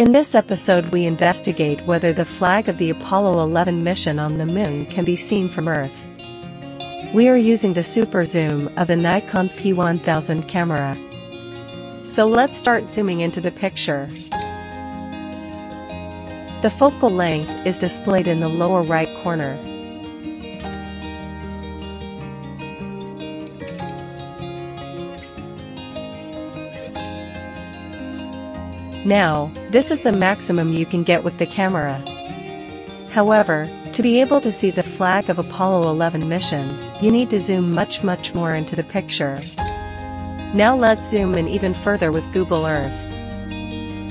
In this episode we investigate whether the flag of the Apollo 11 mission on the moon can be seen from Earth. We are using the super zoom of the Nikon P1000 camera. So let's start zooming into the picture. The focal length is displayed in the lower right corner. Now, this is the maximum you can get with the camera. However, to be able to see the flag of Apollo 11 mission, you need to zoom much more into the picture. Now let's zoom in even further with Google Earth.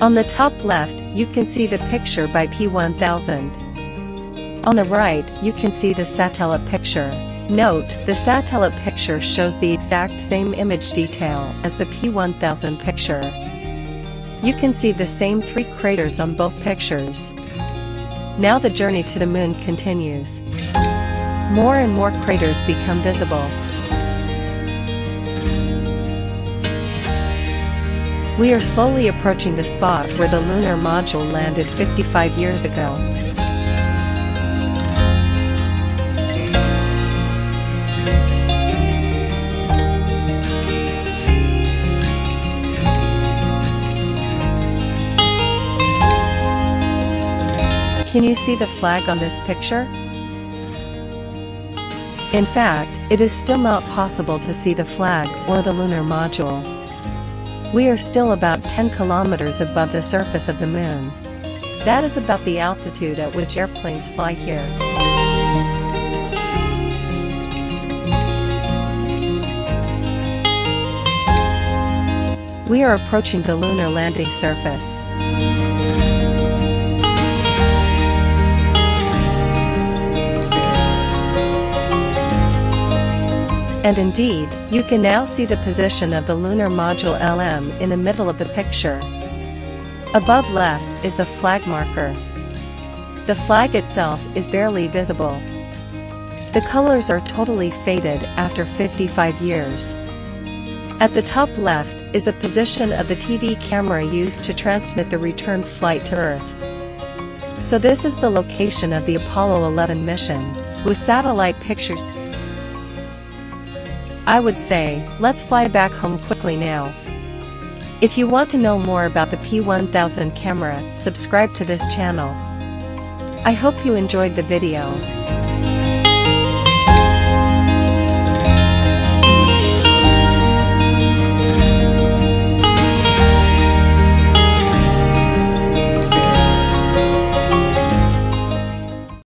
On the top left, you can see the picture by P1000. On the right, you can see the satellite picture. Note, the satellite picture shows the exact same image detail as the P1000 picture. You can see the same three craters on both pictures. Now the journey to the moon continues. More and more craters become visible. We are slowly approaching the spot where the lunar module landed 55 years ago. Can you see the flag on this picture? In fact, it is still not possible to see the flag or the lunar module. We are still about 10 kilometers above the surface of the moon. That is about the altitude at which airplanes fly here. We are approaching the lunar landing surface. And indeed, you can now see the position of the lunar module LM in the middle of the picture. Above left is the flag marker. The flag itself is barely visible. The colors are totally faded after 55 years. At the top left is the position of the TV camera used to transmit the return flight to Earth. So this is the location of the Apollo 11 mission, with satellite pictures. I would say, let's fly back home quickly now. If you want to know more about the P1000 camera, subscribe to this channel. I hope you enjoyed the video.